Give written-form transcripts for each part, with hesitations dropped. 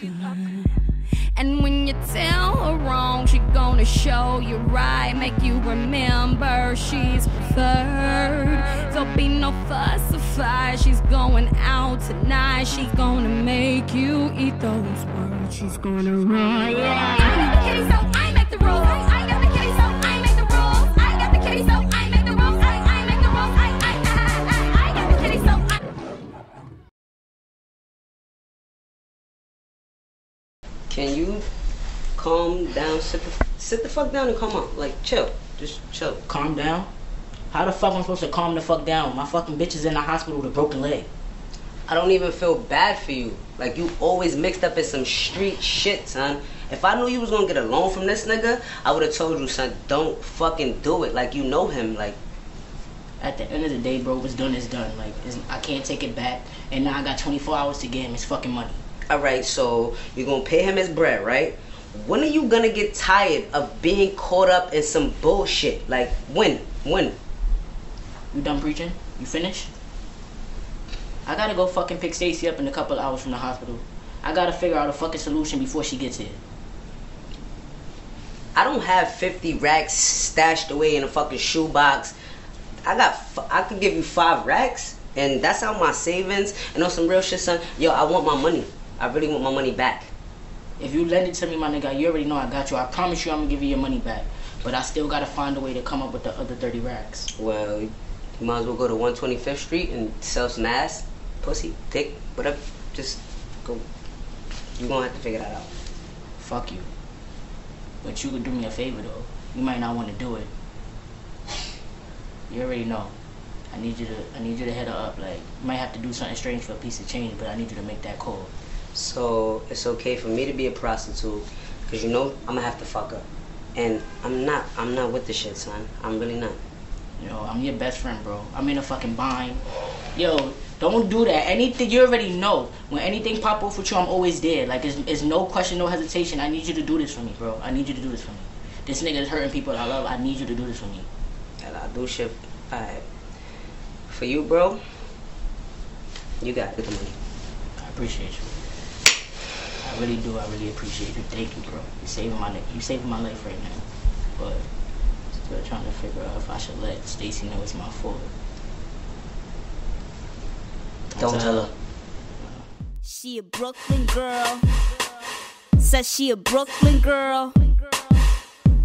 good. And when you tell her wrong, she gonna show you right, make you remember she's preferred. There'll be no fuss or fight, she's going out tonight. She's gonna make you eat those words, she's gonna run. Yeah. I'm the kitty, so I make the rules. I got the kitty, so I make the rules. I got the kitty, so I make the rules. I make the rules. I got the kitty, so I. Can you calm down, sit the fuck down and calm up? Like, chill. Just chill. Calm down? How the fuck am I supposed to calm the fuck down? My fucking bitch is in the hospital with a broken leg. I don't even feel bad for you. Like, you always mixed up in some street shit, son. If I knew you was gonna get a loan from this nigga, I would've told you, son, don't fucking do it. Like, you know him, like. At the end of the day, bro, what's done is done. Like, I can't take it back, and now I got 24 hours to get him his fucking money. Alright, so you're gonna pay him his bread, right? When are you gonna get tired of being caught up in some bullshit? Like, when? You done preaching? You finished? I gotta go fucking pick Stacy up in a couple of hours from the hospital. I gotta figure out a fucking solution before she gets here. I don't have 50 racks stashed away in a fucking shoebox. I could give you 5 racks, and that's on my savings, and on some real shit, son. Yo, I want my money. I really want my money back. If you lend it to me, my nigga, you already know I got you. I promise you I'm gonna give you your money back. But I still gotta find a way to come up with the other 30 racks. Well, you might as well go to 125th Street and sell some ass, pussy, dick, whatever. Just go. You gonna have to figure that out. Fuck you. But you could do me a favor, though. You might not want to do it. You already know. I need you to head her up. Like, you might have to do something strange for a piece of change, but I need you to make that call. So it's okay for me to be a prostitute, cause you know I'ma have to fuck up, and I'm not with the shit, son. I'm really not. Yo, I'm your best friend, bro. I'm in a fucking bind. Yo, don't do that. Anything you already know. When anything pop off with you, I'm always there. Like, it's no question, no hesitation. I need you to do this for me, bro. I need you to do this for me. This nigga is hurting people I love. I need you to do this for me. And I do shit. Alright. For you, bro, you got the money. I appreciate you. I really do. I really appreciate you. Thank you, bro. You saving my life right now. But still trying to figure out if I should let Stacy know it's my fault. Don't tell her. She a Brooklyn girl. Says she a Brooklyn girl.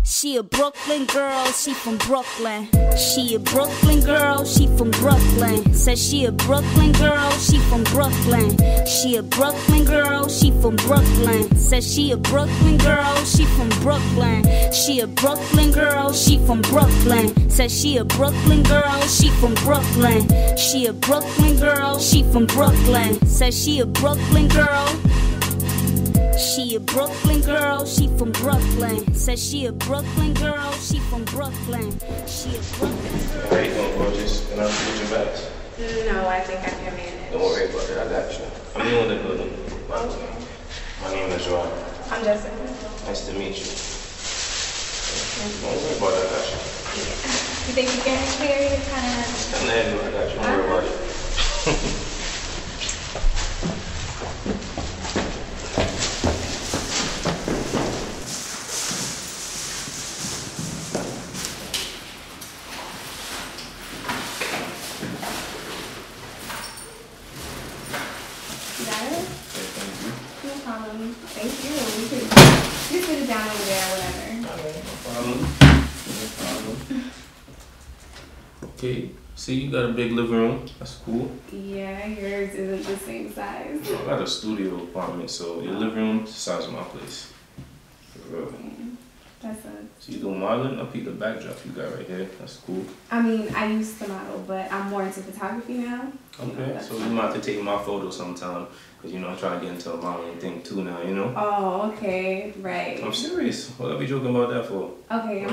She a Brooklyn girl, she from Brooklyn. She a Brooklyn girl, she from Brooklyn. Says she a Brooklyn girl, she from Brooklyn. She a Brooklyn girl, she from Brooklyn. Says she a Brooklyn girl, she from Brooklyn. She a Brooklyn girl, she from Brooklyn. Says she a Brooklyn girl, she from Brooklyn. She a Brooklyn girl, she from Brooklyn. Says she a Brooklyn girl. She a Brooklyn girl, she from Brooklyn. Says she a Brooklyn girl, she from Brooklyn. She a Brooklyn girl. How you doing, gorgeous? Can I get your bags? No, I think I can manage. Don't worry about it, I got you. I'm new in the building. My name is Joanne. I'm Jessica. Nice to meet you. Don't worry about it, I got you. You think you can carry it? I'm not able, I got you. Don't worry about it. Okay, see, you got a big living room. That's cool. Yeah, yours isn't the same size. I got a studio apartment, so your living room is the size of my place. For real. Yeah, that sucks. So you do modeling? I'll pick the backdrop you got right here. That's cool. I mean, I used to model, but I'm more into photography now. Okay, so you might have to take my photo sometime, because, you know, I'm trying to get into a modeling thing too now, you know? Oh, okay, right. I'm serious. What I be joking about that for? Okay, and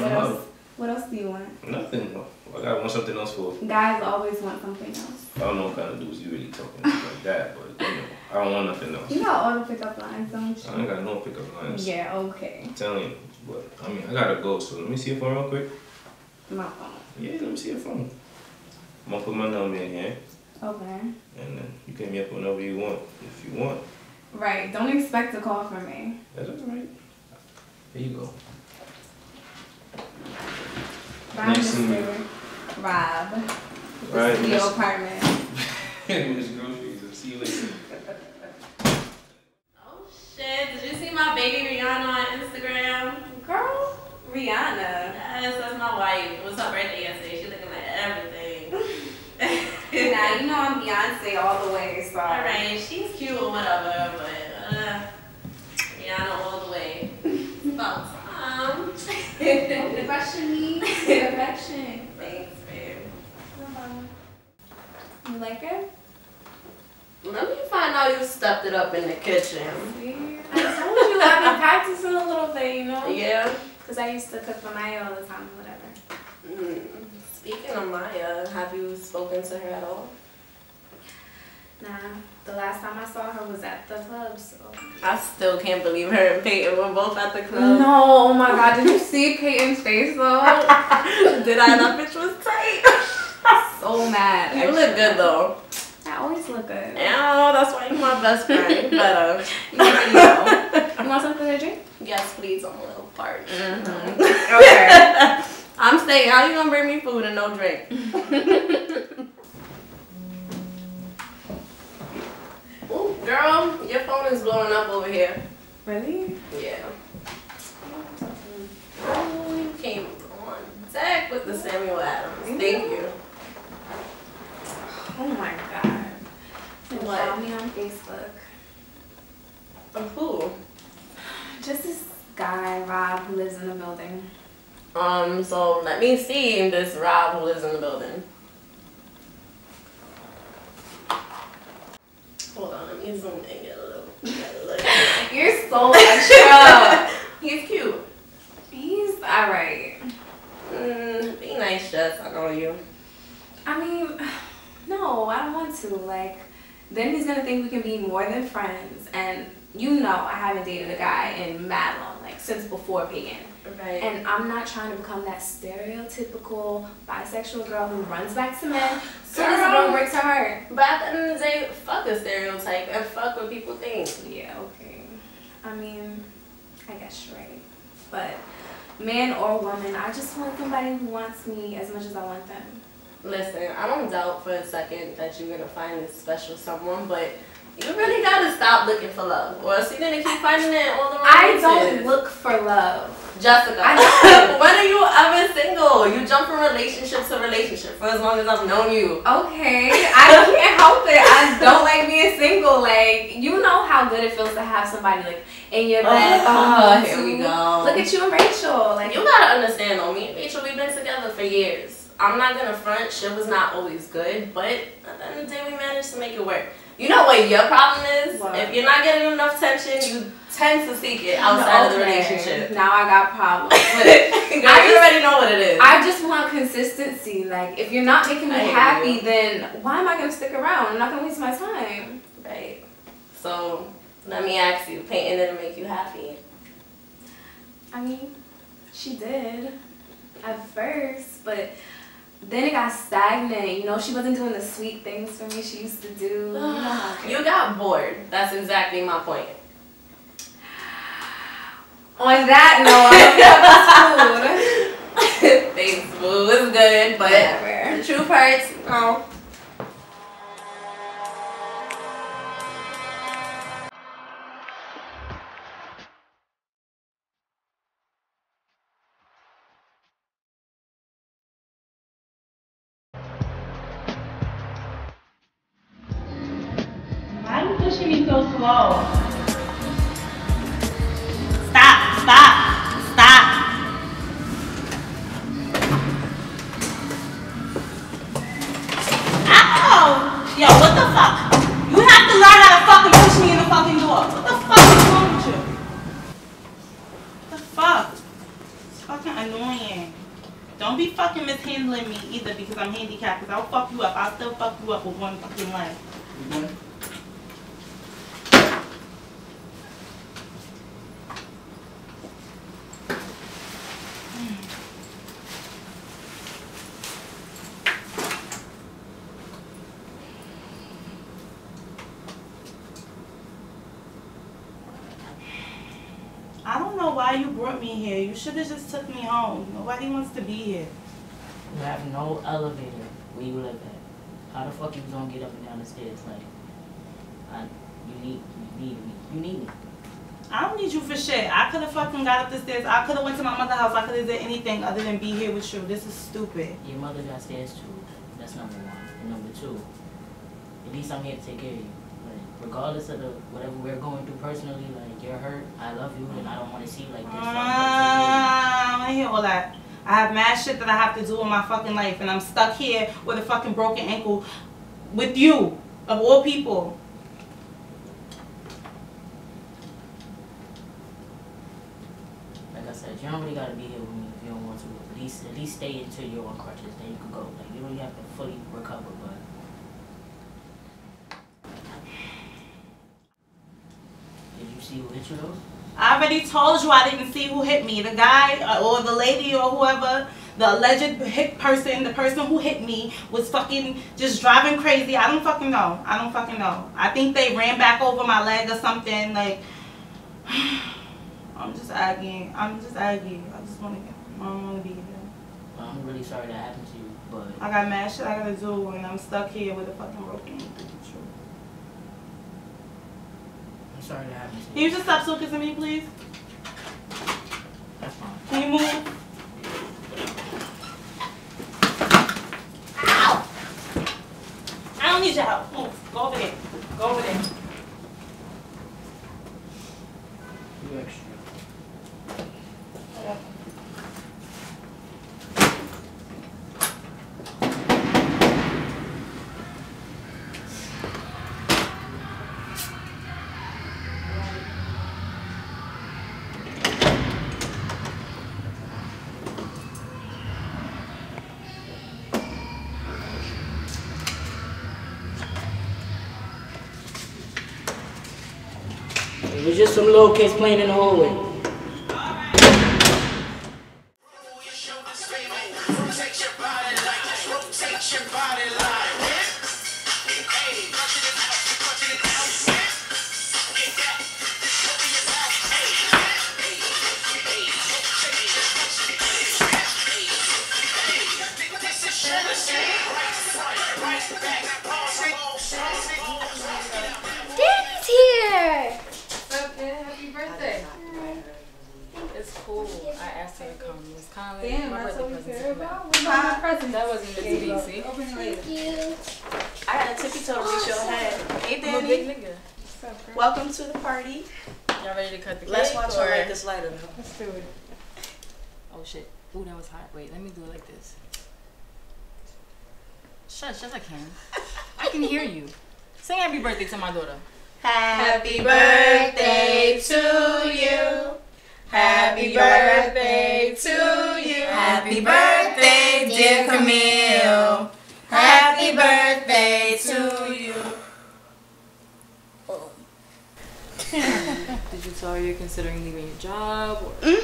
what else do you want? Nothing. I gotta want something else for. Guys always want something else. I don't know what kind of dudes you really talking like that, but you know, I don't want nothing else. You got all the pickup lines, don't you? I ain't got no pickup lines. Yeah, okay. I'm telling you, but I mean, I gotta go, so let me see your phone real quick. My phone. Yeah, let me see your phone. I'm gonna put my number in here. Okay. And then you can hit me up whenever you want, if you want. Right. Don't expect a call from me. That's all right. There you go. Bye, Mr. Rob. Right. This is your apartment. Miss Groceries. I'll see you later. Oh shit! Did you see my baby Rihanna on Instagram? Girl, Rihanna. Yes, that's my wife. It was her birthday yesterday. She's looking at everything. Now you know I'm Beyonce all the way. So all right, she's cute or whatever, but Rihanna all the way. About time. Don't question me. Perfection. Thanks, babe. No problem. You like it? Let me find out you stepped it up in the kitchen. See? I told you I've been practicing a little bit, you know? Yeah. Because I used to cook for Maya all the time, whatever. Mm. Speaking of Maya, have you spoken to her at all? Nah. The last time I saw her was at the club, so. I still can't believe her and Peyton were both at the club. No, oh my god, did you see Peyton's face though? Did I? That bitch was tight. So mad. You look good though. I always look good. Yeah, that's why you're my best friend. Better. You want something to drink? Yes, please. I'm a little parched. Mm-hmm. Okay. I'm saying, how you gonna bring me food and no drink? Ooh, girl, your phone is blowing up over here. Really? Yeah. Oh, you came on deck with the Samuel Adams. Thank you. Oh my god. You found me on Facebook. Of who? Just this guy, Rob, who lives in the building. So let me see this Rob who lives in the building. Hold on, let me zoom in and get a little look. You're so extra. He's cute. He's alright. Be nice, Jess. I know you. I mean, no, I don't want to. Like, then he's gonna think we can be more than friends. And you know, I haven't dated a guy in mad long, like since before Peyton. Right. And I'm not trying to become that stereotypical bisexual girl who runs back to men. So this won't work to her. But at the end of the day, fuck a stereotype and fuck what people think. Yeah, okay. I mean, I guess you're right. But man or woman, I just want somebody who wants me as much as I want them. Listen, I don't doubt for a second that you're gonna find this special someone, but you really gotta stop looking for love, or else you're gonna keep finding it all the wrong places. I don't look for love, Jessica. When are you ever single? You jump from relationship to relationship for as long as I've known you. Okay, I can't help it. I don't like being single. Like, you know how good it feels to have somebody like in your bed. Oh, here we go. Look at you and Rachel. Like, you gotta understand, though. Me and Rachel, we've been together for years. I'm not gonna front, shit was not always good, but at the end of the day, we managed to make it work. You know what your problem is? What? If you're not getting enough attention, you tend to seek it outside of the relationship. Now I got problems. But girl, you already know what it is. I just want consistency. Like, if you're not making me happy, then why am I gonna stick around? I'm not gonna waste my time. Right. So, let me ask you, Peyton didn't make you happy? I mean, she did. At first, but then it got stagnant, you know. She wasn't doing the sweet things for me she used to do. You got bored. That's exactly my point. On that note, food. Thanks, boo. It's good, but whatever. The true parts, no. why you brought me here. You should have just took me home. Nobody wants to be here. You have no elevator where you live at. How the fuck you gonna get up and down the stairs? Like, you need me. I don't need you for shit. I could have fucking got up the stairs. I could have went to my mother's house. I could have done anything other than be here with you. This is stupid. Your mother got stairs too. That's #1. And #2, at least I'm here to take care of you. Like, regardless of whatever we're going through personally, like, you're hurt. I love you, and I don't want to see you like this. So I don't want to hear all that. I have mad shit that I have to do in my fucking life, and I'm stuck here with a fucking broken ankle with you, of all people. Like I said, you don't really gotta be here with me if you don't want to. At least stay until you're on crutches, then you can go. Like, you don't really have to fully recover, but. Did you see who hit you though? I already told you I didn't see who hit me. The guy or the lady or whoever, the alleged hit person, the person who hit me was fucking just driving crazy. I don't fucking know. I don't fucking know. I think they ran back over my leg or something. Like, I'm just aggy. I just want to get, I don't want to be here. Well, I'm really sorry that happened to you, but. I got mad shit I got to do, and I'm stuck here with a fucking broken. Sorry to have you. Can you just stop so kissing me, please? That's fine. Can you move? Ow! I don't need your help. Move. Go over there. Go over there. You extra. Whatever. It was just some little kids playing in the hallway. Damn, that's what we care about. My present. That wasn't meant to be, see? Open it later. Thank you. I had a tippy toe to your head. Hey, Danny. I'm a big nigga. What's up, girl? Welcome to the party. Y'all ready to cut the cake? Let's watch her light this lighter, though. Let's do it. Oh, shit. Ooh, that was hot. Wait, let me do it like this. Shush, yes I can. I can hear you. Sing happy birthday to my daughter. Happy birthday to you. Happy birthday to you. Happy birthday, dear Camille. Happy birthday to you. Oh. Did you tell her you're considering leaving your job? Or?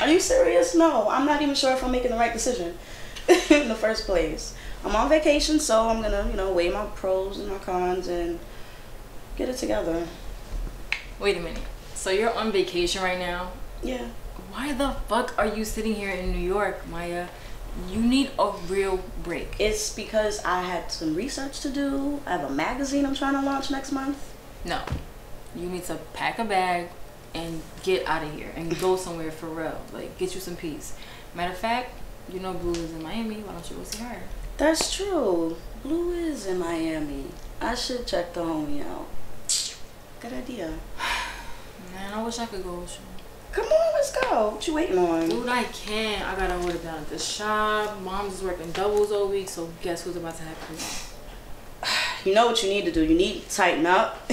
Are you serious? No, I'm not even sure if I'm making the right decision in the first place. I'm on vacation, so I'm gonna, weigh my pros and my cons and get it together. Wait a minute. So you're on vacation right now? Yeah. Why the fuck are you sitting here in New York, Maya? You need a real break. It's because I had some research to do. I have a magazine I'm trying to launch next month. No. You need to pack a bag and get out of here and go somewhere for real. Like, get you some peace. Matter of fact, you know Blue is in Miami. Why don't you go see her? That's true. Blue is in Miami. I should check the homie out. Good idea. Man, I wish I could go with you. Come on, let's go. What you waiting on? Dude, I can't. I gotta order down at the shop. Mom's working doubles all week, so guess who's about to have to come? You know what you need to do. You need to tighten up.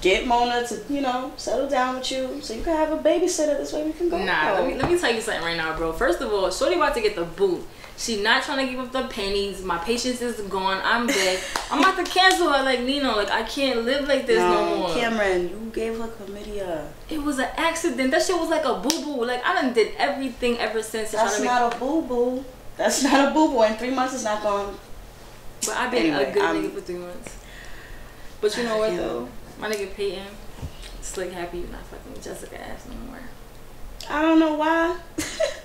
Get Mona to, settle down with you so you can have a babysitter. This way we can go. Nah, let me tell you something right now, bro. First of all, shorty about to get the boot. She not trying to give up the pennies. My patience is gone. I'm dead. I'm about to cancel her like Nino. Like, I can't live like this no more. Cameron, you gave her chlamydia. It was an accident. That shit was like a boo-boo. Like, I done did everything ever since. That's not a boo-boo. That's not a boo-boo. And 3 months is not gone. But I've been a good nigga for 3 months. But you know what, though? My nigga Peyton, Slick happy you're not fucking with Jessica ass no more. I don't know why.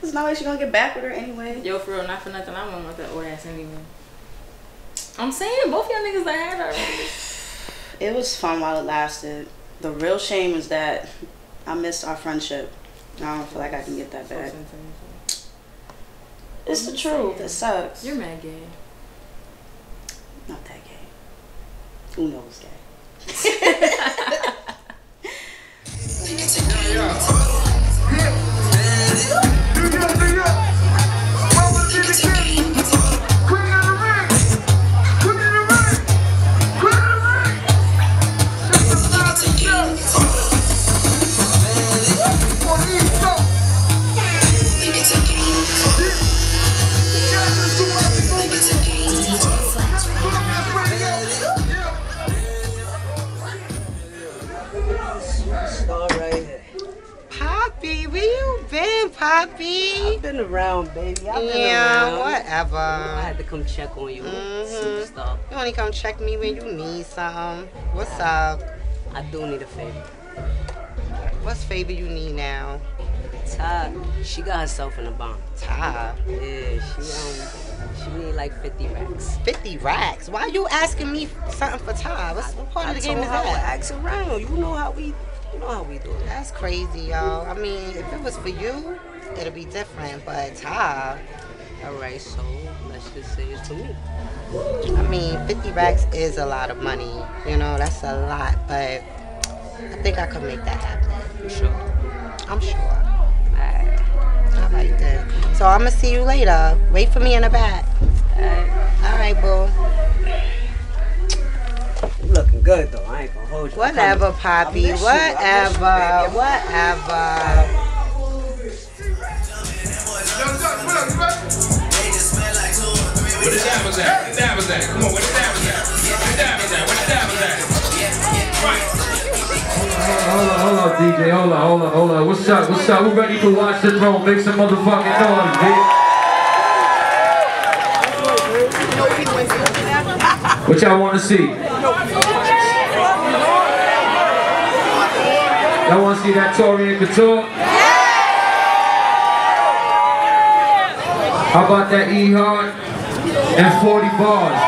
There's no way she's gonna get back with her anyway. Yo, for real, not for nothing. I wouldn't want that old ass anyway. I'm saying both y'all niggas that had her. It was fun while it lasted. The real shame is that I missed our friendship. I don't feel like I can get that back. It's the truth. It sucks. You're mad gay. Not that gay. Who knows gay? Around, baby. I've been around. Whatever. I had to come check on you. Superstar. You only come check me when you need something. What's up? I do need a favor. What's favor you need now? Ty. She got herself in a bomb. Ty? Yeah, she need like 50 racks. 50 racks? Why are you asking me something for Ty? What part of the game is that? I ask around. You know how we do it. That's crazy, y'all. I mean, if it was for you, it'll be different, but Ty. Alright, so let's just say it's to me. I mean, 50 racks is a lot of money. You know, that's a lot, but I think I could make that happen. You sure? I'm sure. Alright. All right then. So I'm gonna see you later. Wait for me in the back. Alright, boo. You looking good though. I ain't gonna hold you. Whatever, Poppy. Whatever. Whatever. What is that? Come on, what is that? Right. Hold on, DJ. What's up? We're ready to watch the throne. Make some motherfucking noise, bitch. What y'all want to see? Y'all want to see that Tory and Couture? How about that E Hard and 40 bars?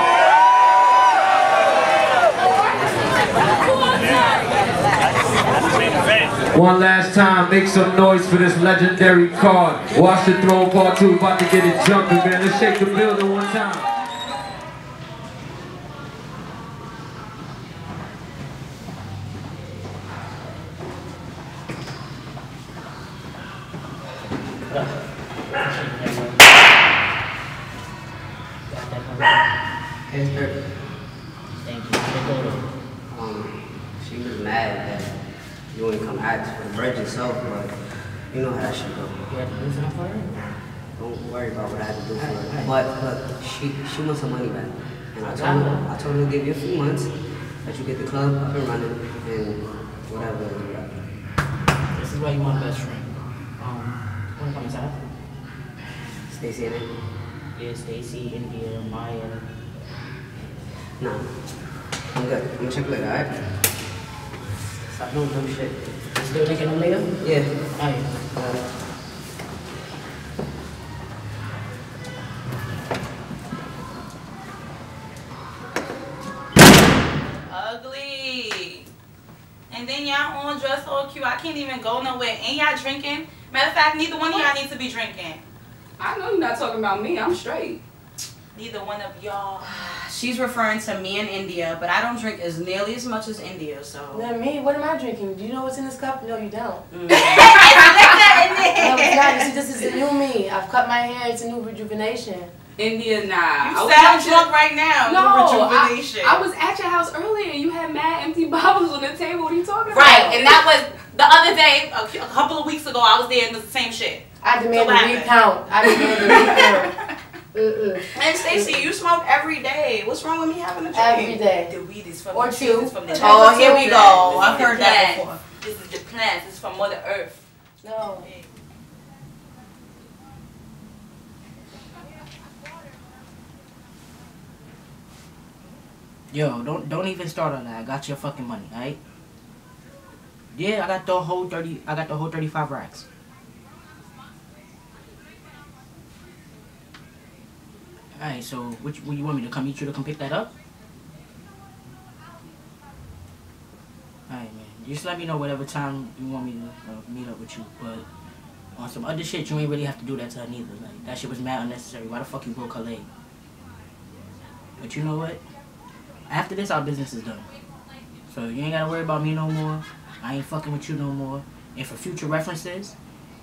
One last time, make some noise for this legendary card. Watch the Throne Part 2, about to get it jumping, man. Let's shake the building one time. She wants her money back. And I told her to give you a few months, that you get the club up and running, and whatever. This is why you want my best friend. Wanna come inside? Stacy and Andy? Yeah, Stacy, India, Maya. No. I'm good. I'm gonna check later, alright? Stop doing dumb shit. You still taking them later? Yeah. Alright. I can't even go nowhere. Ain't y'all drinking? Matter of fact, neither one of y'all need to be drinking. I know you're not talking about me. I'm straight. Neither one of y'all. She's referring to me and India, but I don't drink as nearly as much as India, so. Not me. What am I drinking? Do you know what's in this cup? No, you don't. Mm. It's liquor in there. No, it's not. See, this is a new me. I've cut my hair. It's a new rejuvenation. India, nah. You sound drunk right now. No, I was at your house earlier and you had mad empty bottles on the table. What are you talking about? Right, and that was the other day, a couple of weeks ago, I was there and it was the same shit. I demand a recount. And Stacey, you smoke every day. What's wrong with me having a drink? Every day. The weed is from the tree. Oh, here we go. I've heard that before. This is the plant. This is from Mother Earth. No. Yo, don't even start on that. I got your fucking money, alright? Yeah, I got the whole 35 racks. Alright, so what you want me to come meet you to come pick that up? Alright, man. Just let me know whatever time you want me to meet up with you. But on some other shit, you ain't really have to do that to her neither. Like, that shit was mad unnecessary. Why the fuck you broke her leg? But you know what? After this, our business is done. So you ain't gotta worry about me no more. I ain't fucking with you no more. And for future references,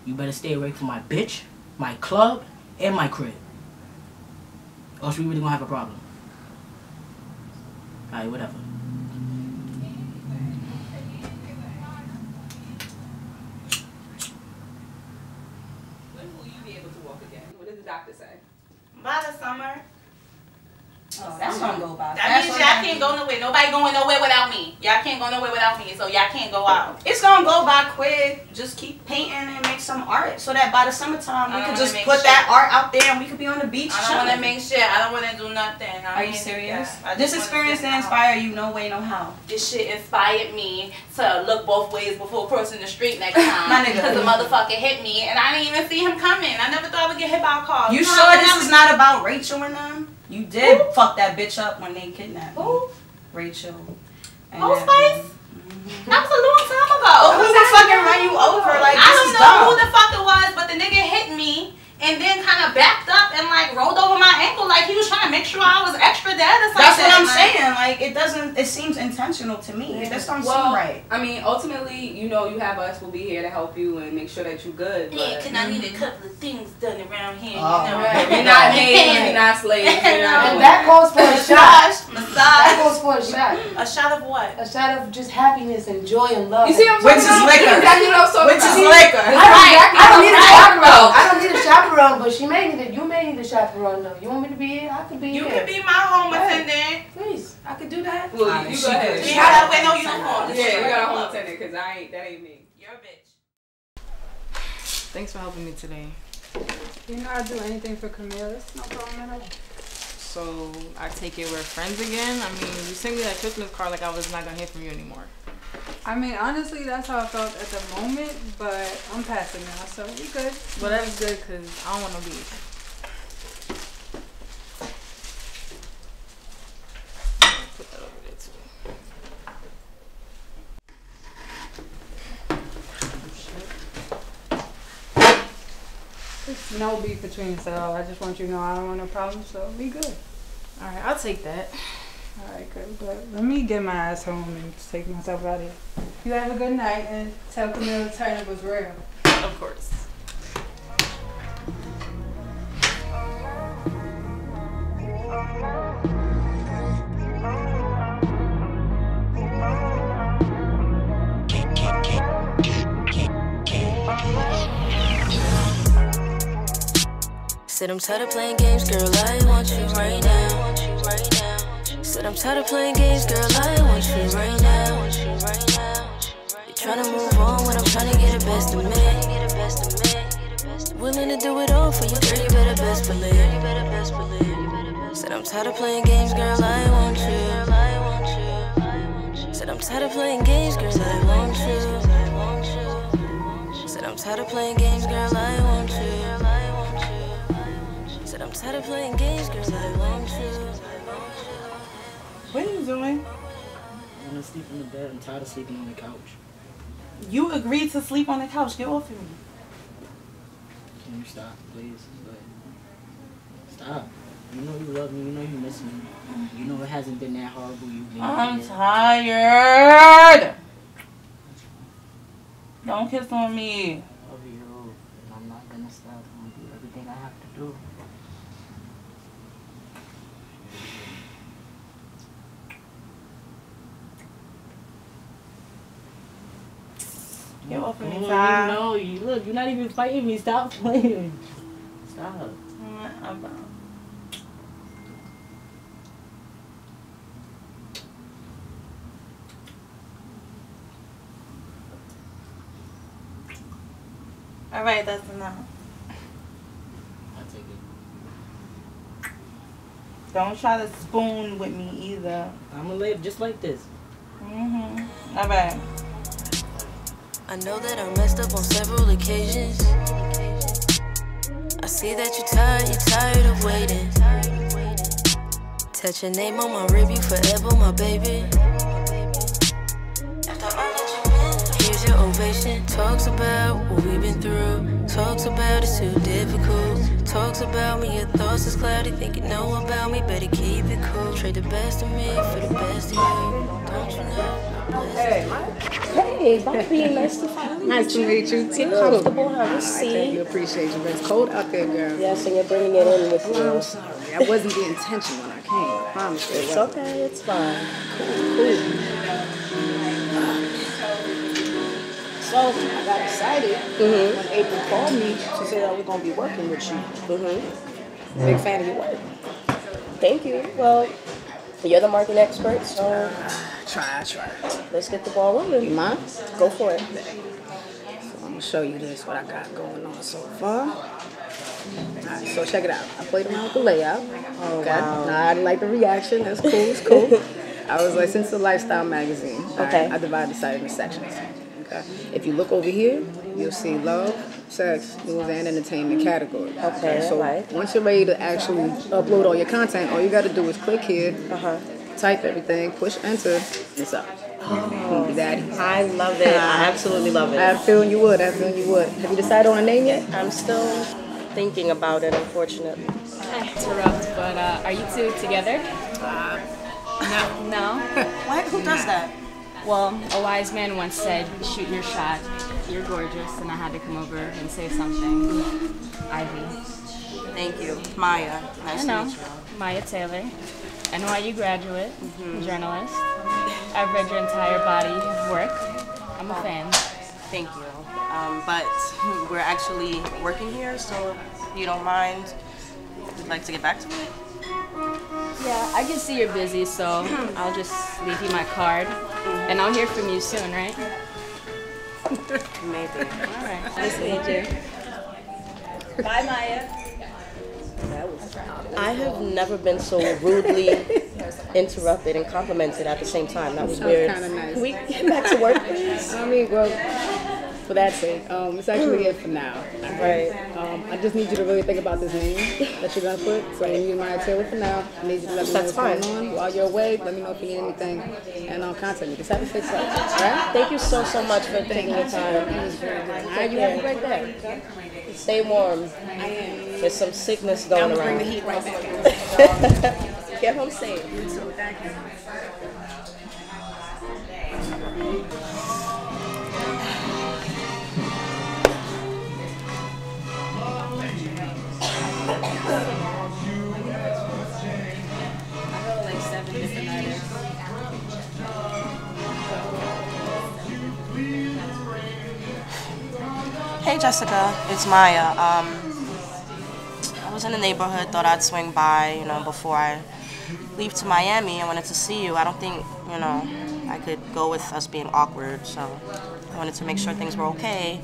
you better stay away from my bitch, my club, and my crib. Or else we really gonna have a problem. Alright, whatever. When will you be able to walk again? What did the doctor say? By the summer. Oh, that's gonna go by. That means y'all can't go nowhere. Nobody going nowhere without me. Y'all can't go nowhere without me, so y'all can't go out. It's gonna go by quick. Just keep painting and make some art so that by the summertime we can just put that art out there and we could be on the beach. I don't wanna make shit. I don't wanna do nothing. Are you serious? This experience didn't inspire you no way, no how. This shit inspired me to look both ways before crossing the street next time. My nigga. Because the motherfucker hit me and I didn't even see him coming. I never thought I would get hit by a car. You sure this is not about Rachel and them? You did fuck that bitch up when they kidnapped Who? Rachel. Old Spice? Mm-hmm. That was a long time ago. Well, who the fucking run you over? Like, I don't know who the fuck it was, but the nigga hit me and then kind of backed up and like rolled over my ankle like he was trying to make sure I was extra dead or something. That's what I'm saying. Like, it doesn't, it seems intentional to me. It just don't seem right. I mean, ultimately, you know, you have us. We'll be here to help you and make sure that you're good. Yeah, because I need a couple of things done around here. Oh, you know, right? You're not made, you're not slaves. You're not and that goes for a shot. Massage. That goes for a shot. A shot of what? A shot of just happiness and joy and love. You see what I'm talking about? Which is liquor. Exactly what I'm talking about. Which is liquor. I don't need a chaperone. I don't need a chaperone. But she may need it. You may need a chaperone though. You want me to be here? I could be here. You could be my home attendant. Please, I could do that. Well, you go ahead. You gotta wear no uniform. Yeah, we got a home attendant because that ain't me. You're a bitch. Thanks for helping me today. You know I'd do anything for Camille. It's no problem at all. So I take it we're friends again. I mean, you sent me that Christmas card like I was not gonna hear from you anymore. I mean, honestly, that's how I felt at the moment, but I'm passing now, so we good. Well, that's good, because I don't want to leave. Put that over there, too. Oh, shit. It's no beef between us at all. I just want you to know I don't want no problems, so we good. All right, I'll take that. All right, good, but let me get my ass home and take myself out of here. You have a good night and tell Camille the turnip was real. Of course. Said I'm tired of playing games, girl, I want you right now. Said I'm tired of playing games, girl, I want you right now. You're trying to move on when I'm trying to get the best of me. Willing to do it all for you, girl, you better best believe. Said I'm tired of playing games, girl, I want you. Said I'm tired of playing games, girl, I want you. Said I'm tired of playing games, girl, I want you. Said I'm tired of playing games, girl, I want you. What are you doing? I'm gonna sleep in the bed. I'm tired of sleeping on the couch. You agreed to sleep on the couch. Get off of me. Can you stop, please? Stop. You know you love me. You know you miss me. You know it hasn't been that horrible. You've been. I'm tired. Don't kiss on me. I love you, and I'm not gonna stop. I'm gonna do everything I have to do. Get off of me, stop. No, you look, you're not even fighting me. Stop playing. Stop. Alright, that's enough. I'll take it. Don't try to spoon with me either. I'm gonna live just like this. Mm-hmm. Alright. I know that I messed up on several occasions. I see that you're tired of waiting. Touch your name on my rib, you forever my baby. After all that you've been, here's your ovation. Talks about what we've been through. Talks about it's too difficult. Talks about me, your thoughts is cloudy. Think you know about me, better keep it cool. Trade the best of me for the best of you. Don't you know? Hey, Buffy, nice to meet you. Get comfortable, have a seat. I thank you, appreciate you. It's cold out there, girl. Yeah, so you're bringing it in with you. Oh, I'm sorry. I wasn't the intention when I came. I promise you. It's okay, it's fine. Cool. So, I got excited when April called me. She said that we're going to be working with you. Big fan of your work. Thank you. Well, you're the marketing expert, so... I try. Let's get the ball rolling. You mind? Go for it. So I'm gonna show you this, what I got going on so far. Alright, so check it out. I played around with the layout. Oh, okay. Wow. Nah, I didn't like the reaction. That's cool. It's cool. I was licensed to Lifestyle magazine. Okay. Right? I divided the site into sections. Okay. If you look over here, you'll see love, sex, news, and entertainment category. Okay. So right. Once you're ready to actually upload all your content, all you got to do is click here. Type everything, push enter, it's up. Oh, I love it. I absolutely love it. I feel you would. Have you decided on a name yet? I'm still thinking about it, unfortunately. I interrupt, but are you two together? No. No? What? Who does that? Well, a wise man once said, shoot your shot, you're gorgeous, and I had to come over and say something. Ivy. Thank you. Maya. Nice to meet you. Maya Taylor. NYU graduate, journalist. I've read your entire body of work. I'm a fan. Thank you. But we're actually working here, so if you don't mind, you'd like to get back to it? Yeah, I can see you're busy, so I'll just leave you my card, and I'll hear from you soon, right? Maybe. All right. Nice to meet you. Bye, Maya. I have never been so rudely interrupted and complimented at the same time. That was weird. That was kind of nice. Can we get back to work, please? I mean, well, for that sake, it's actually it for now. Right. I just need you to really think about this name that you're going to put. So I need you my Taylor for now. I need you to let me know what's going on. While you're away, let me know if you need anything. And I'll contact you. Just have to fix up. All right? Thank you so much for taking your time. You have a great day. Stay warm. I am. There's some sickness going around. I'm going to bring the heat right back. Get home safe. Thank you. I go like 7 different items. Hey Jessica, it's Maya. I was in the neighborhood, thought I'd swing by, you know, before I leave to Miami. I wanted to see you. I don't think, you know, I could go with us being awkward, so I wanted to make sure things were okay.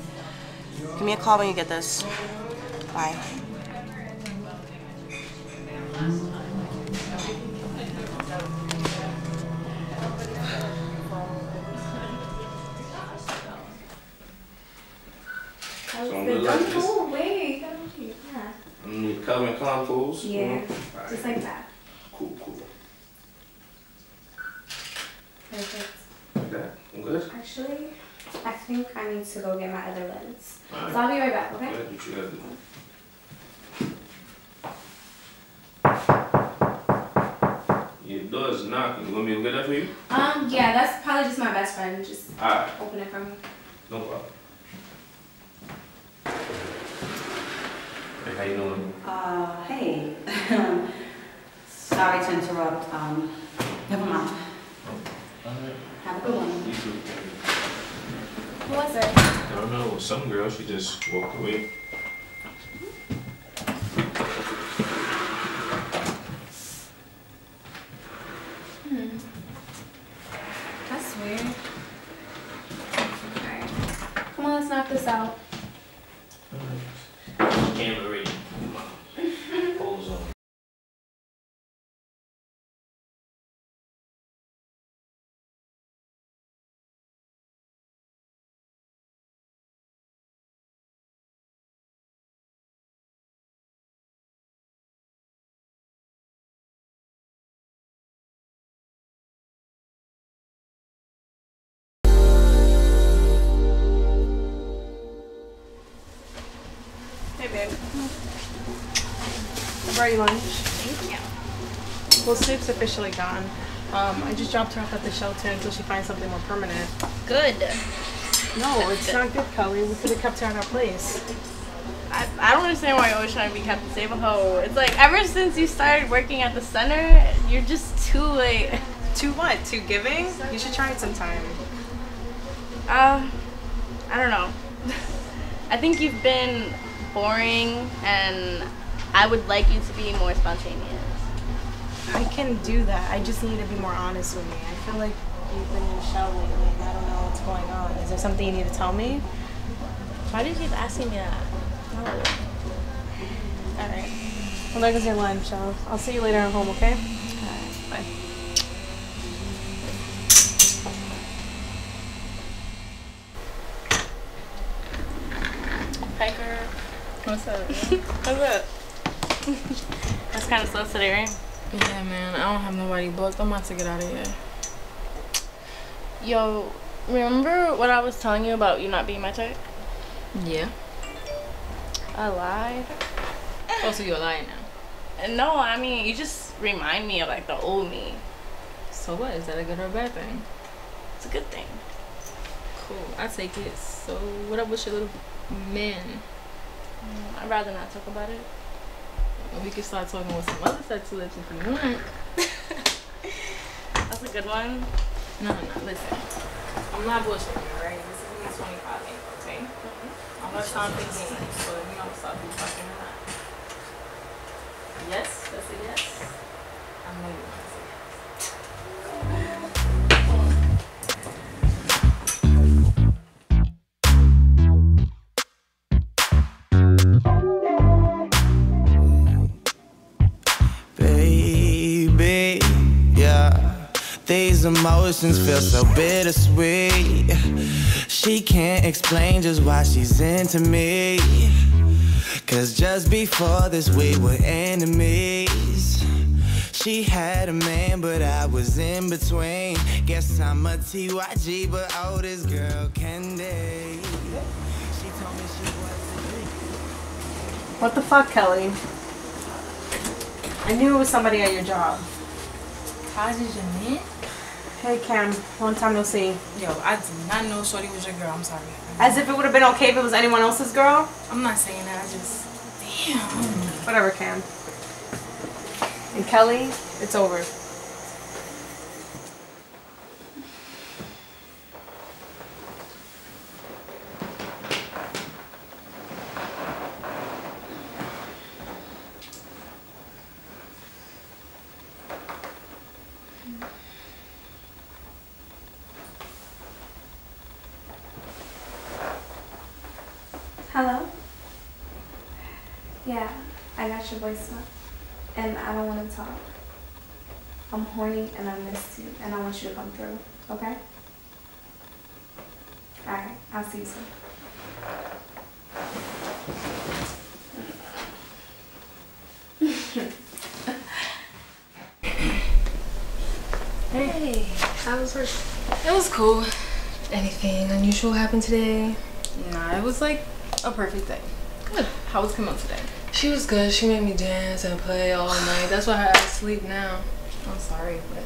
Give me a call when you get this. Bye. Calvin Klein pools? Yeah, right. Just like that. Cool, cool. Perfect. Like that? I'm good? Actually, I think I need to go get my other lens. Right. So I'll be right back, okay? Yeah, what you gotta do. Your door's knocking. You want me to get that for you? Yeah, that's probably just my best friend. Just open it for me. No problem. How you doing? Hey. Sorry to interrupt. Never mind. Alright. Have a good one. You too. Who was it? I don't know. Some girl. She just walked away. That's weird. Alright. Come on, let's knock this out. ready lunch. Thank you. Well, Snape's officially gone. I just dropped her off at the shelter until she finds something more permanent. Good. No, it's not good, Kelly. We could have kept her in our place. I don't understand why you're always trying to be kept the same hoe. It's like, ever since you started working at the center, you're just too late. Too what? Too giving? You should try it sometime. I don't know. I think you've been boring, and I would like you to be more spontaneous. I can do that. I just need you to be more honest with me. I feel like you've been in the shell lately, and I don't know what's going on. Is there something you need to tell me? Why did you keep asking me that? No. All right. Well, there goes your lunch. I'll see you later at home, okay? All right. Bye. Piker. What's up? What's up? That's kind of slow today, right? Yeah, man. I don't have nobody booked. I'm about to get out of here. Yo, remember what I was telling you about you not being my type? Yeah. I lied. Oh, so you're lying now? No, I mean, you just remind me of, like, the old me. So what? Is that a good or a bad thing? It's a good thing. Cool. I take it. So what up with your little man? I'd rather not talk about it. We could start talking with some other sexy lips if you want. That's a good one. No, listen. I'm not bullshitting, right? This is only 25 April, okay? Mm-hmm. I'm not trying to think anything, so you know if I'll be fucking or not. Yes? That's a yes? I know you want to say yes. These emotions feel so bittersweet. She can't explain just why she's into me, 'cause just before this we were enemies. She had a man but I was in between. Guess I'm a TYG but oh, this girl can date. She told me she wasn't. What the fuck, Kelly? I knew it was somebody at your job. How's your name? Hey Cam, long time no see. Yo, I did not know Shorty was your girl, I'm sorry. As if it would have been okay if it was anyone else's girl? I'm not saying that, I just... Damn. Whatever, Cam. And Kelly, it's over. Hello? Yeah, I got your voicemail, and I don't want to talk. I'm horny, and I miss you, and I want you to come through, okay? Alright, I'll see you soon. Hey, how was work? It was cool. Anything unusual happened today? Nah, it was like... a perfect day. Good. How was Camille today? She was good. She made me dance and play all night. That's why I sleep now. I'm sorry, but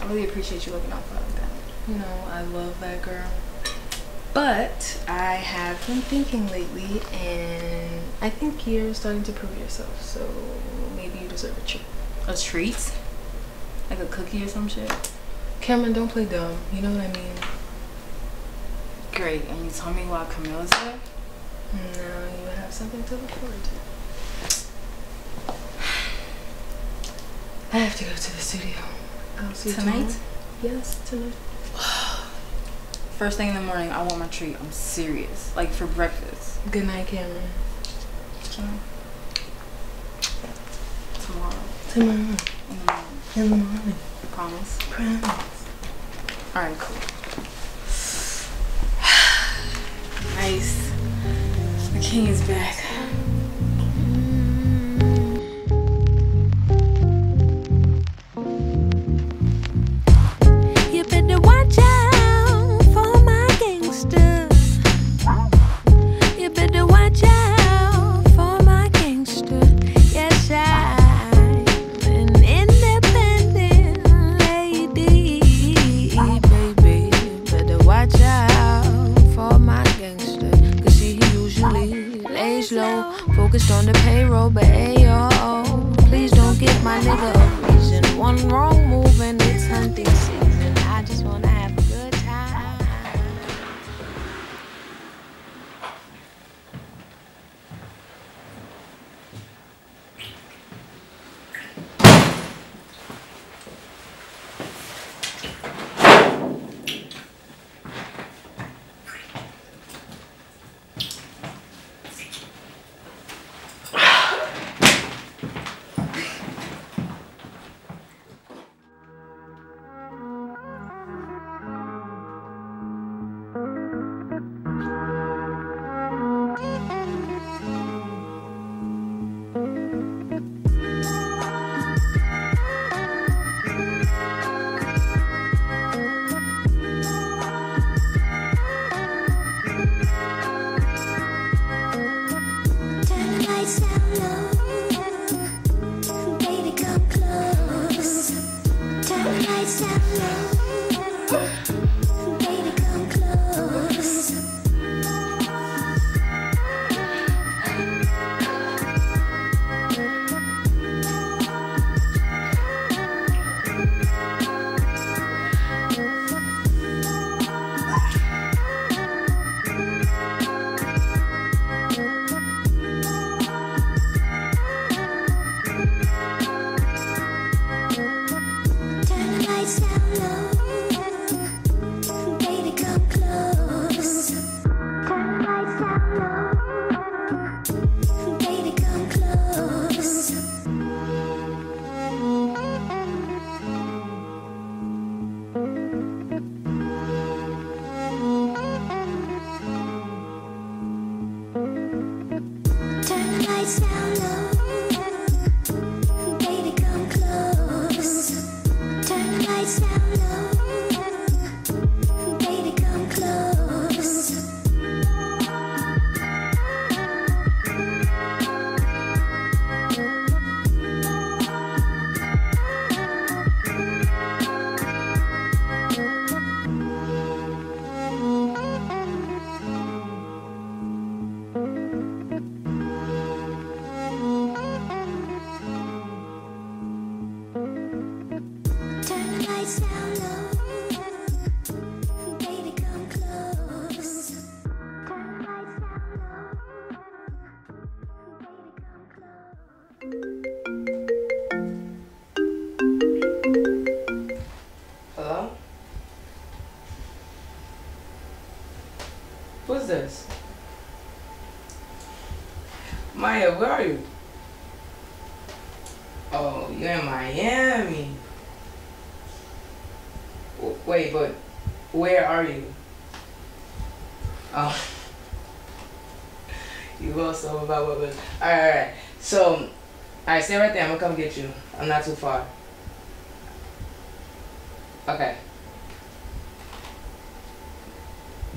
I really appreciate you looking out for her like that. You know, I love that girl. But I have been thinking lately, and I think you're starting to prove yourself. So maybe you deserve a treat. A treat? Like a cookie or some shit? Cameron, don't play dumb. You know what I mean? Great. And you told me why Camille is there? Now you have something to look forward to. I have to go to the studio. I'll see you tonight? Yes, tonight. First thing in the morning, I want my treat. I'm serious. Like for breakfast. Good night, Cameron. Tomorrow. Tomorrow. In the morning. Promise? Promise. Alright, cool. Nice. The king is back. You better watch out for my gangster. You better watch out for my gangster. Yes, I. out for my gangster. Cause he usually lays low, focused on the payroll, but ayo, please don't give my nigga a reason. One wrong move and it's hunting season. I just wanna have a good time. Maya, where are you? Oh, you're in Miami. Wait, but where are you? Oh, you also about what? Alright. So, alright, stay right there. I'm gonna come get you. I'm not too far. Okay.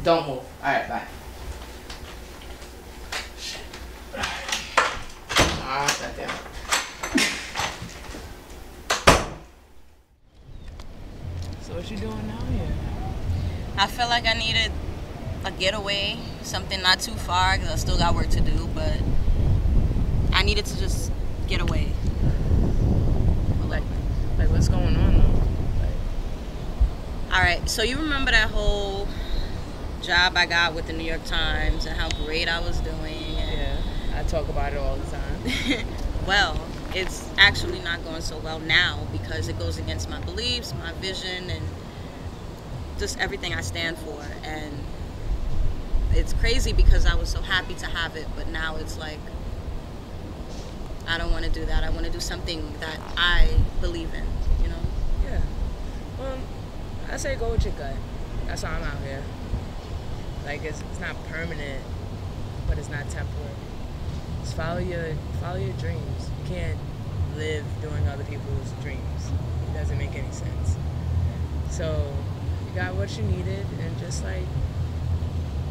Don't move. Alright, bye. So what you doing now here? I felt like I needed a getaway, something not too far, because I still got work to do, but I needed to just get away. But like what's going on though? Like... Alright, so you remember that whole job I got with the New York Times and how great I was doing? I talk about it all the time. Well, it's actually not going so well now because it goes against my beliefs, my vision, and just everything I stand for. And it's crazy because I was so happy to have it, but now it's like, I don't want to do that. I want to do something that I believe in, you know? Yeah. I say go with your gut. That's why I'm out here. Like, it's not permanent, but it's not temporary. Just follow your dreams. You can't live doing other people's dreams. It doesn't make any sense. So you got what you needed, and just like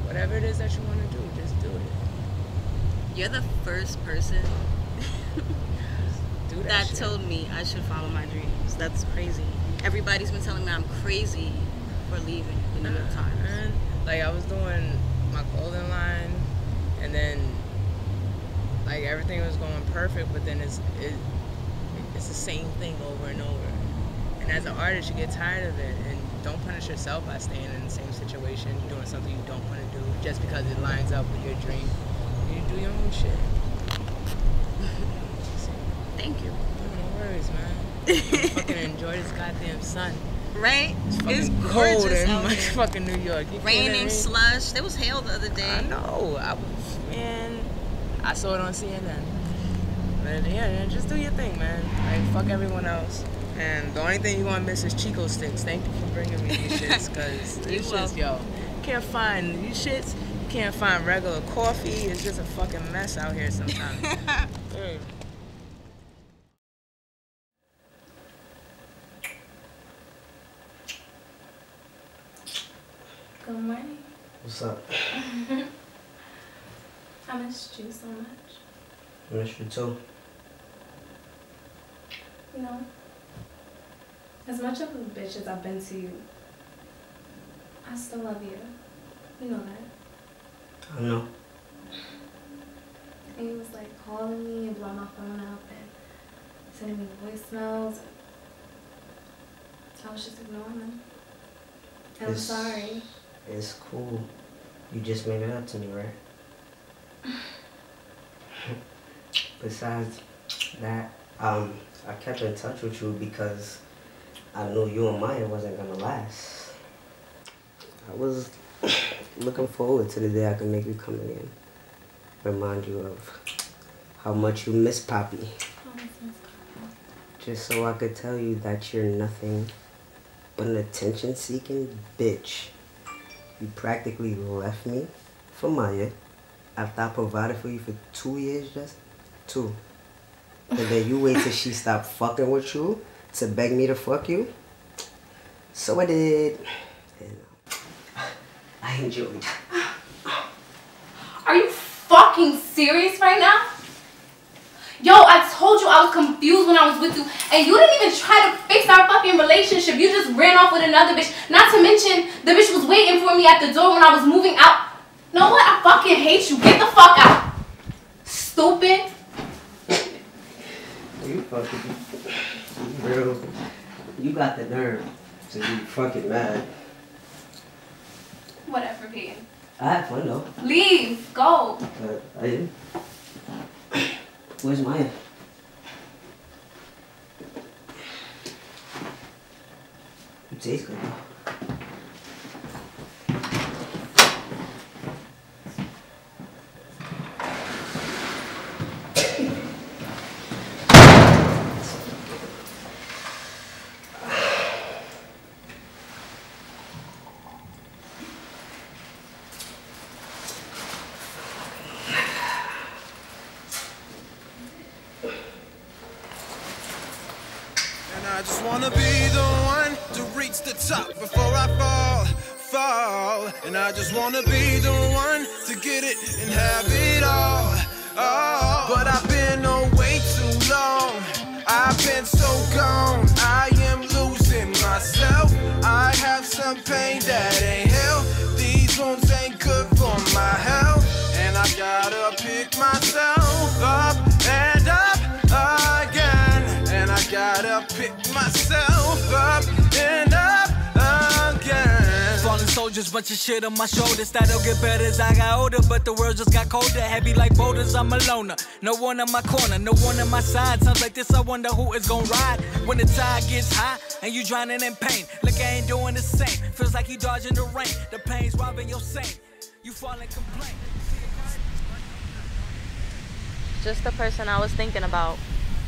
whatever it is that you want to do, just do it. You're the first person that told me I should follow my dreams. That's crazy. Everybody's been telling me I'm crazy for leaving the New York Times. like I was doing my clothing line, and then like everything was going perfect, but then it's the same thing over and over. And as an artist, you get tired of it, and don't punish yourself by staying in the same situation, doing something you don't want to do just because it lines up with your dream. You do your own shit. Thank you. No worries, man. I fucking enjoy this goddamn sun. Right? It's cold in my fucking New York. You raining, slush. There was hail the other day. I know. Man, I saw it on CNN. But yeah, just do your thing, man. Like, fuck everyone else. And the only thing you're gonna miss is Chico sticks. Thank you for bringing me these shits, because these shits, yo, can't find these shits. You can't find regular coffee. It's just a fucking mess out here sometimes. Good morning. What's up? I missed you so much. I missed you too. You know, as much of a bitch as I've been to you, I still love you. You know that. I know. And you was like calling me and blowing my phone up and sending me voicemails. I was just ignoring them. I'm sorry. It's cool. You just made it up to me, right? Besides that, I kept in touch with you because I knew you and Maya wasn't gonna last. I was looking forward to the day I could make you come in and remind you of how much you miss Poppy. Oh, just so I could tell you that you're nothing but an attention-seeking bitch. You practically left me for Maya after I provided for you for 2 years, just 2. And then you wait till she stopped fucking with you to beg me to fuck you. So I did. And I enjoyed. Are you fucking serious right now? Yo, I told you I was confused when I was with you, and you didn't even try to fix our fucking relationship. You just ran off with another bitch. Not to mention, the bitch was waiting for me at the door when I was moving out. You know what? I fucking hate you. Get the fuck out. Stupid. You fucking real. You got the nerve to be fucking mad. Whatever, Peyton. I had fun though. Leave. Go. I did. Where's Maya? You taste good though. I just wanna be the one to reach the top before I fall. And I just wanna be the one to get it and have it all, But I've been on way too long. I've been so gone. I am losing myself. I have some pain that ain't health. These wounds ain't good for my health. And I gotta pick myself up and up again. And I gotta pick myself up and up again. Fallen soldiers, bunch of shit on my shoulders. That'll get better as I got older, but the world just got colder. Heavy like boulders, I'm a loner. No one in my corner, no one on my side. Times like this, I wonder who is gonna ride. When the tide gets high and you drowning in pain, like I ain't doing the same. Feels like you dodging the rain. The pain's robbing your saint. You fall and complain. Just the person I was thinking about.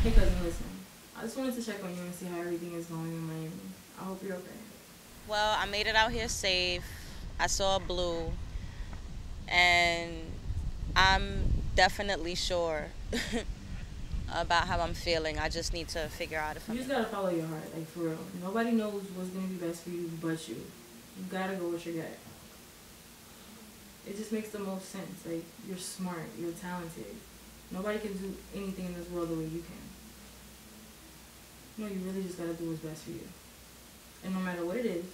Because listen, I just wanted to check on you and see how everything is going in Miami. I hope you're okay. Well, I made it out here safe. I saw Blue. And I'm definitely sure about how I'm feeling. I just need to figure out if I'm... You just gotta follow your heart, like, for real. Nobody knows what's gonna be best for you but you. You gotta go with your gut. It just makes the most sense. Like, you're smart. You're talented. Nobody can do anything in this world the way you can. No, you really just gotta do what's best for you. And no matter what it is,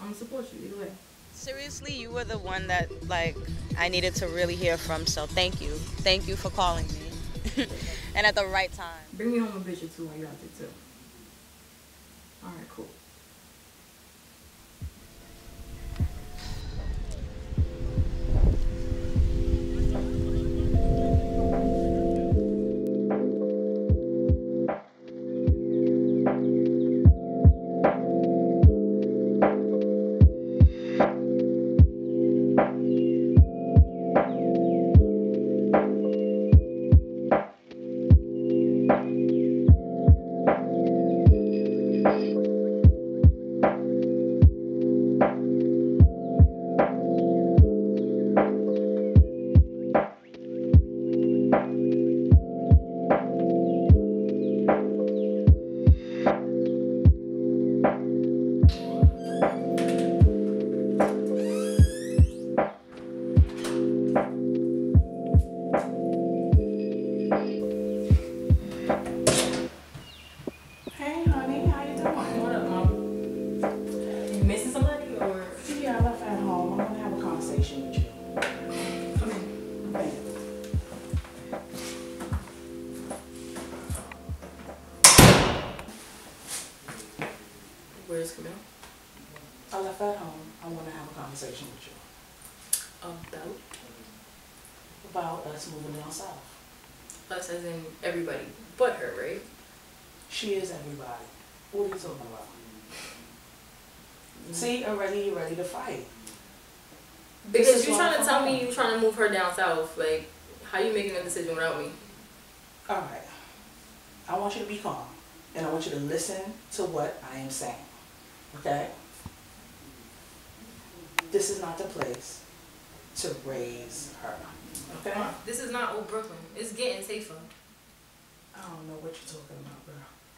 I'm gonna support you either way. Seriously, you were the one that, like, I needed to really hear from, so thank you. Thank you for calling me. And at the right time. Bring me home a bitch or two when you're out there, too. All right, cool. Where's Camille? I left at home. I want to have a conversation with you. About us moving down south. Us as in everybody but her, right? She is everybody. What are you talking about? See, already you're ready to fight. Because you're trying to tell me you're trying to move her down south. Like, how are you making a decision without me? Alright. I want you to be calm. And I want you to listen to what I am saying. Okay? This is not the place to raise her. Okay? This is not old Brooklyn. It's getting safer. I don't know what you're talking about, girl.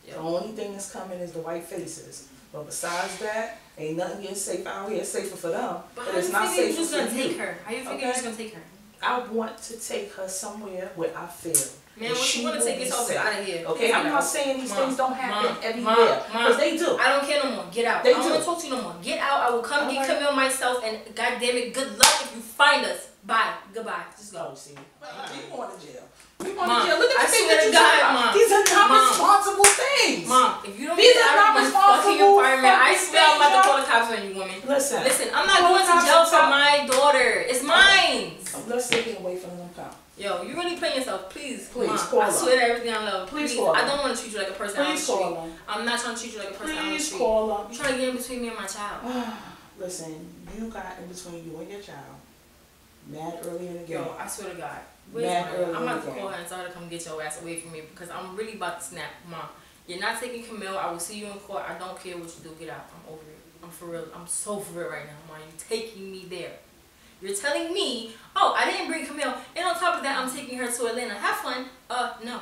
Yep. The only thing that's coming is the white faces. But besides that, ain't nothing getting safe out here. It's safer for them. But how do you think you're just going to take her? How do you think you're just going to take her? I want to take her somewhere where I feel. Man, what you want to take this office out of here. Okay, I'm not saying these things don't happen everywhere. Because they do. I don't care no more. Get out. I don't want to talk to you no more. Get out. I will come get Camille myself, and goddamn it, good luck if you find us. Bye. Goodbye. Just go. See. You going to jail. You going to jail. Look at the thing that you got. These are not responsible things. Mom, if you don't get out of my fucking environment, I swear I'm about to call the cops on you, woman. Listen. Listen, I'm not going to jail for my daughter. It's mine. Let's take it away from them cops. Yo, you really playing yourself. Please, please. Call I swear to everything I love. Please call I don't want to treat you like a person on the street. I'm not trying to treat you like a person on the street. Please call her. You're trying to get in between me and my child. Listen, you got in between you and your child. Mad early in the game. Yo, I swear to God. I'm about to call her and tell her to come get your ass away from me because I'm really about to snap. Mom, you're not taking Camille. I will see you in court. I don't care what you do. Get out. I'm over it. I'm for real. I'm so for real right now, Mom. You're taking me there. You're telling me, oh, I didn't bring Camille, and on top of that, I'm taking her to Atlanta. Have fun. No.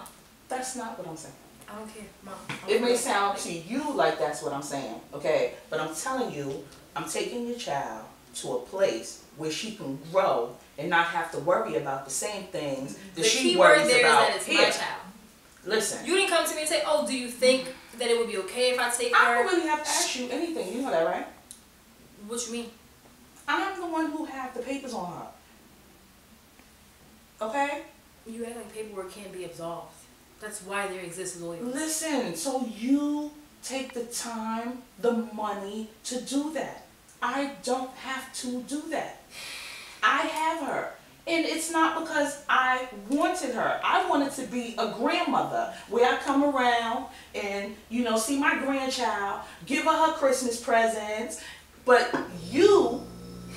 That's not what I'm saying. I don't care, Mom. It may sound to you like that's what I'm saying, okay? But I'm telling you, I'm taking your child to a place where she can grow and not have to worry about the same things that she worries about here. The key word there is that it's my child. Listen. You didn't come to me and say, oh, do you think that it would be okay if I take her? I don't really have to ask you anything. You know that, right? What you mean? I'm the one who had the papers on her. Okay? You act like paperwork can't be absolved. That's why there exists lawyers. Listen, so you take the time, the money to do that. I don't have to do that. I have her. And it's not because I wanted her. I wanted to be a grandmother where I come around and, you know, see my grandchild, give her her Christmas presents. But you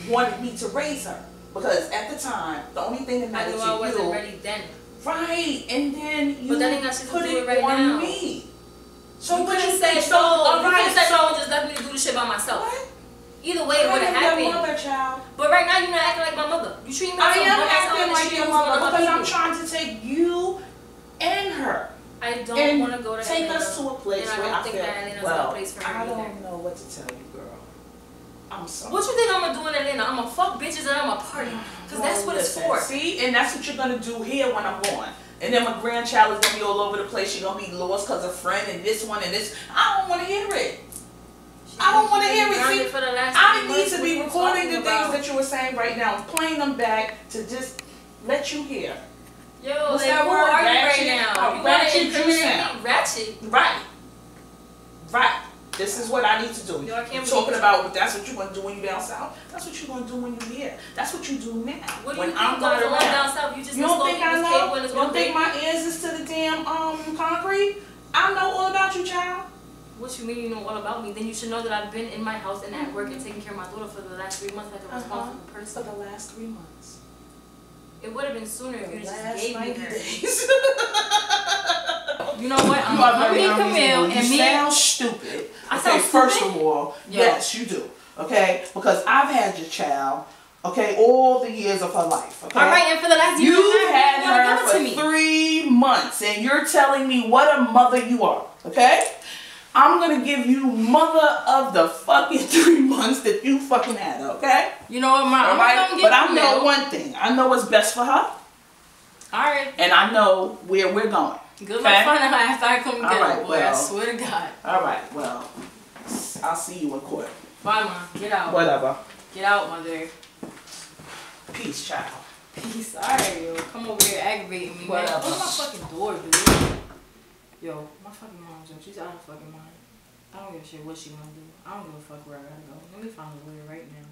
wanted me to raise her because at the time the only thing that mattered to you. I wasn't ready then. Right, and then you put it right on me. So you couldn't say so. All right, so I just left me to do the shit by myself. What? Either way, it would have happened. Your mother, child. But right now you're not acting like my mother. You treat me like my mother. I am acting like your mother because I'm trying to take you and her. I don't want to go to Atlanta. Take us to a place where I feel well. I don't know what to tell you, girl. What you think I'm gonna do in Atlanta? I'm gonna fuck bitches and I'm gonna party. Because that's what it's for. See? And that's what you're gonna do here when I'm gone. And then my grandchild is gonna be all over the place. She's gonna be lost because of friend and this one and this. I don't wanna hear it. I don't want to hear it. See, I need to be recording the things that you were saying right now, playing them back to just let you hear. Yo, what's that word? Ratchet. You ratchet you sound. Ratchet. Right. Right. This is what I need to do. Yo, I can't talking about that's what you're going to do when you down south. That's what you're going to do when you're here. That's what you do now. What do when you I'm going around. Down south, you just don't think I know? You don't think my ears is to the damn concrete? I know all about you, child. What you mean you know all about me? Then you should know that I've been in my house and at work and taking care of my daughter for the last 3 months like a responsible person. For the last 3 months. It would have been sooner if you just gave me her. You know what? I'm being Camille and me. You sound stupid. I sound stupid? First of all, yes, you do. Okay? Because I've had your child, okay, all the years of her life. Okay? All right, and for the last year, you've had her for 3 months, and you're telling me what a mother you are. Okay? I'm going to give you mother of the fucking 3 months that you fucking had, okay? You know what, Mom? But I know one thing. I know what's best for her. All right. And I know where we're going. Good luck finding her after I come get her, boy. I swear to God. All right, well, I'll see you in court. Bye, Mom. Get out. Whatever. Get out, Mother. Peace, child. Peace. All right, yo. Come over here aggravating me, man. Close my fucking door, dude. Yo, my fucking mom's up. She's out of fucking mind. I don't give a shit what she gonna do. I don't give a fuck where I gotta go. Let me find a lawyer right now.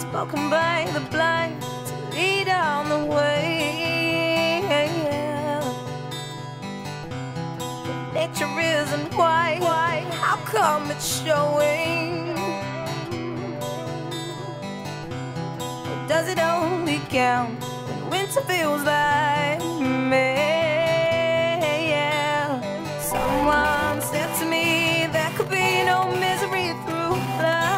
Spoken by the blind to lead on the way. If nature isn't why, how come it's showing? Or does it only count when winter feels like May? Someone said to me there could be no misery through love.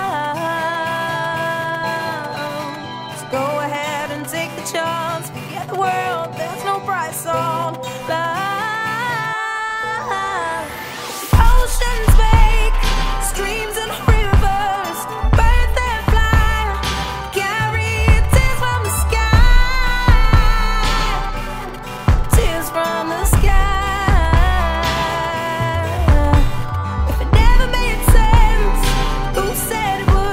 Forget the world, there's no price on life. Oceans make streams and rivers, birds that fly, carry tears from the sky. Tears from the sky. If it never made sense, who said it would?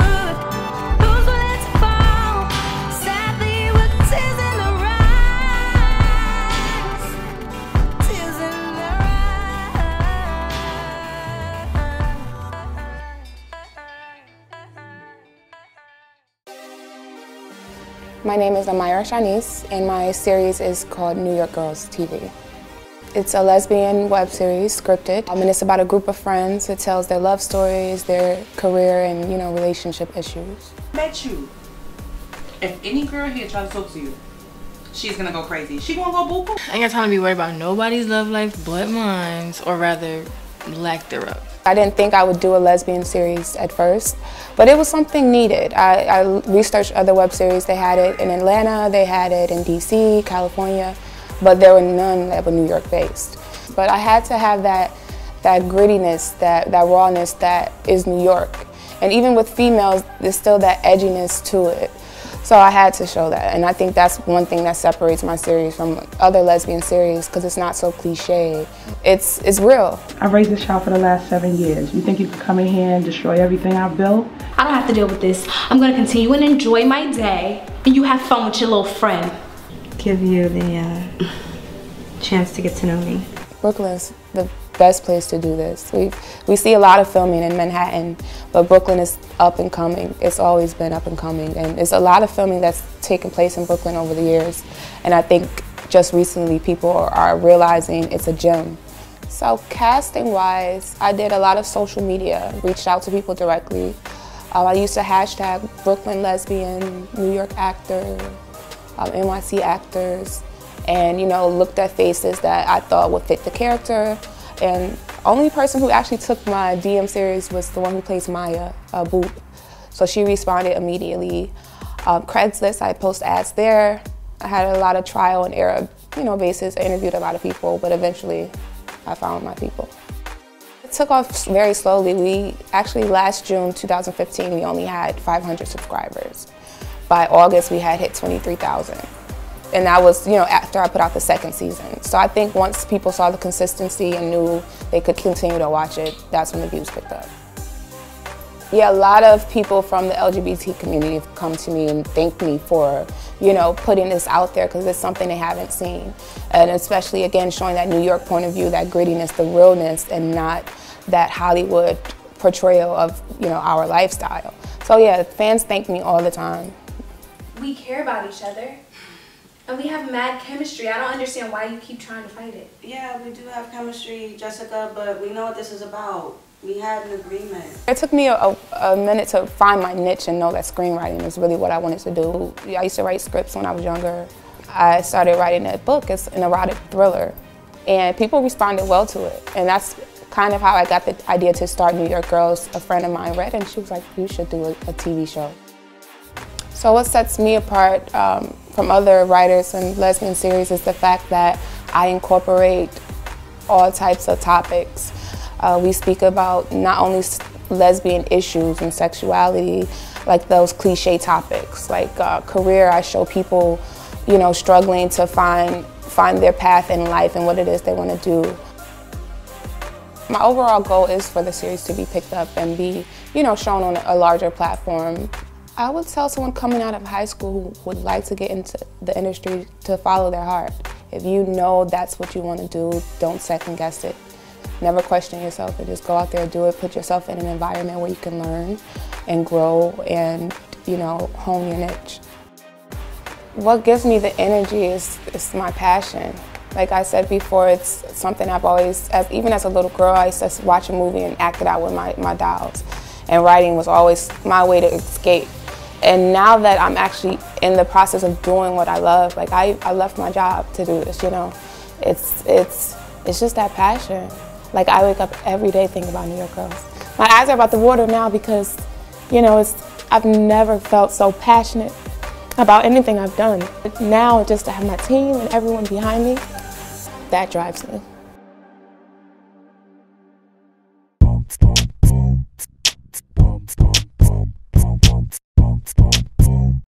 My name is Amira Shanice, and my series is called New York Girls TV. It's a lesbian web series, scripted, and it's about a group of friends. It tells their love stories, their career, and relationship issues. I bet you, if any girl here tries to talk to you, she's gonna go crazy. She gonna go boo-boo. I ain't got time to be worried about nobody's love life but mine's, or rather, lack thereof. I didn't think I would do a lesbian series at first, but it was something needed. I researched other web series. They had it in Atlanta, they had it in DC, California, but there were none that were New York based. But I had to have that grittiness, that rawness that is New York. And even with females, there's still that edginess to it. So I had to show that, and I think that's one thing that separates my series from other lesbian series, because it's not so cliche. It's real. I raised this child for the last 7 years. You think you can come in here and destroy everything I've built? I don't have to deal with this. I'm gonna continue and enjoy my day, and you have fun with your little friend. Give you the chance to get to know me. Brooklyn's the best place to do this. We see a lot of filming in Manhattan, but Brooklyn is up and coming. It's always been up and coming, and there's a lot of filming that's taken place in Brooklyn over the years, and I think just recently people are realizing it's a gem. So casting wise, I did a lot of social media, reached out to people directly. I used to hashtag Brooklyn lesbian, New York actor, NYC actors, and looked at faces that I thought would fit the character. And only person who actually took my DM series was the one who plays Maya, Boop. So she responded immediately. Craigslist, I post ads there. I had a lot of trial and error, basis. I interviewed a lot of people, but eventually I found my people. It took off very slowly. We actually, last June 2015, we only had 500 subscribers. By August, we had hit 23,000. And that was, after I put out the second season. So I think once people saw the consistency and knew they could continue to watch it, that's when the views picked up. Yeah, a lot of people from the LGBT community have come to me and thanked me for, putting this out there because it's something they haven't seen. And especially, again, showing that New York point of view, that grittiness, the realness, and not that Hollywood portrayal of, our lifestyle. So yeah, fans thank me all the time. We care about each other. And we have mad chemistry. I don't understand why you keep trying to fight it. Yeah, we do have chemistry, Jessica, but we know what this is about. We had an agreement. It took me a minute to find my niche and know that screenwriting is really what I wanted to do. I used to write scripts when I was younger. I started writing a book. It's an erotic thriller. And people responded well to it. And that's kind of how I got the idea to start New York Girls. A friend of mine read and she was like, you should do a TV show. So what sets me apart from other writers and lesbian series is the fact that I incorporate all types of topics. We speak about not only lesbian issues and sexuality, like those cliche topics, like career. I show people, struggling to find their path in life and what it is they want to do. My overall goal is for the series to be picked up and be, shown on a larger platform. I would tell someone coming out of high school who would like to get into the industry to follow their heart. If you know that's what you want to do, don't second guess it. Never question yourself and just go out there and do it. Put yourself in an environment where you can learn and grow and, hone your niche. What gives me the energy is my passion. Like I said before, it's something I've always, even as a little girl, I used to watch a movie and act it out with my dolls. And writing was always my way to escape. And now that I'm actually in the process of doing what I love, like I left my job to do this, It's just that passion. Like I wake up every day thinking about New York Girls. My eyes are about to water now because, I've never felt so passionate about anything I've done. Now just to have my team and everyone behind me, that drives me.